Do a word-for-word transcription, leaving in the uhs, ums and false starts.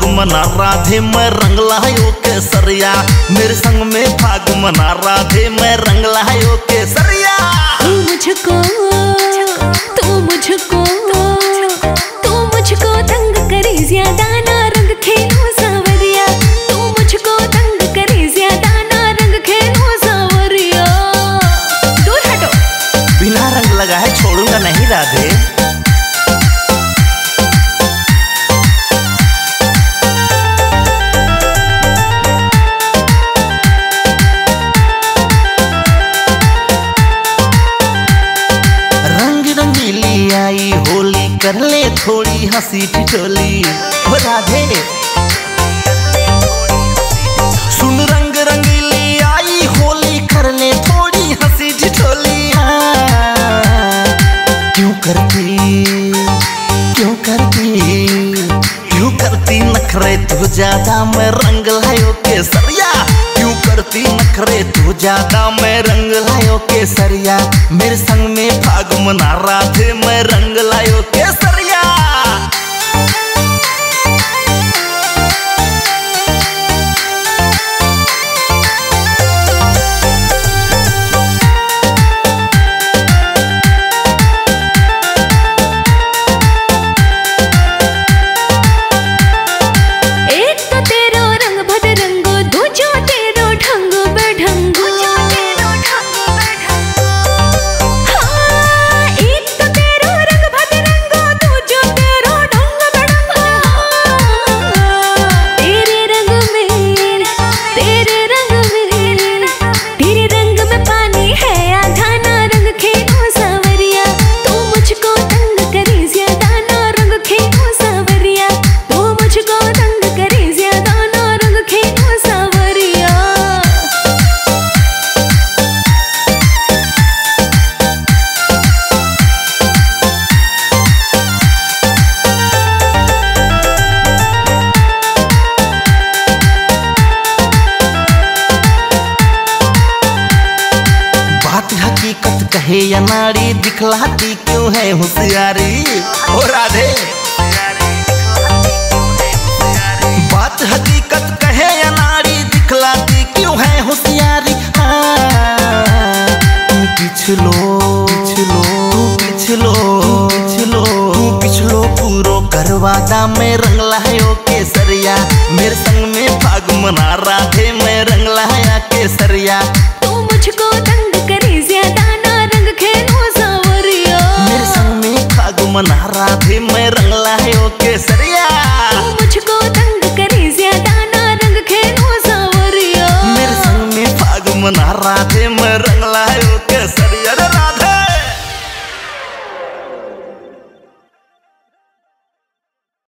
फाग मना राधे मैं रंग लायो केसरिया, मेरे संग में फाग मना राधे मैं रंग लायो केसरिया। तू मुझको तू मुझको तू मुझको तंग करे ज्यादा ना रंग खेलो सावरिया, तू मुझको तंग करे ज्यादा ना रंग खेलो सावरिया। दूर हटो, बिना रंग लगा है छोड़ूंगा नहीं राधे। आई होली कर ले थोड़ी हंसी ठिठोली हो राधे। सुन रंग रंगीली आई होली कर ले थोड़ी हंसी ठिठोली। क्यों करती क्यों करती क्यों करती नखरे तू ज्यादा मैं रंग लायो केसरिया, क्यों करती नखरे तू ज्यादा मैं रंग लायो केसरिया, मेरे संग में फाग मना राधे मैं रंग लायो केसरिया। कहे या नारी दिखलाती क्यों है होशियारी हो राधे। बात हकीकत कहे या नारी दिखलाती क्यों है होशियारी। तू पिछलो पिछलो तू पिछलो पिछलो तू पिछलो पूरो करवादा मैं रंग लायो केसरिया, मेरे संग में फाग मना राधे मैं रंग लाया केसरिया। तू मुझको तंग करे ज्यादा मना राधे मैं रंग लायो केसरिया, तू मुझको तंग करे ज्यादा ना रंग खेलो सावरिया, मेरे संग में फाग मना राधे मैं रंग लायो केसरिया।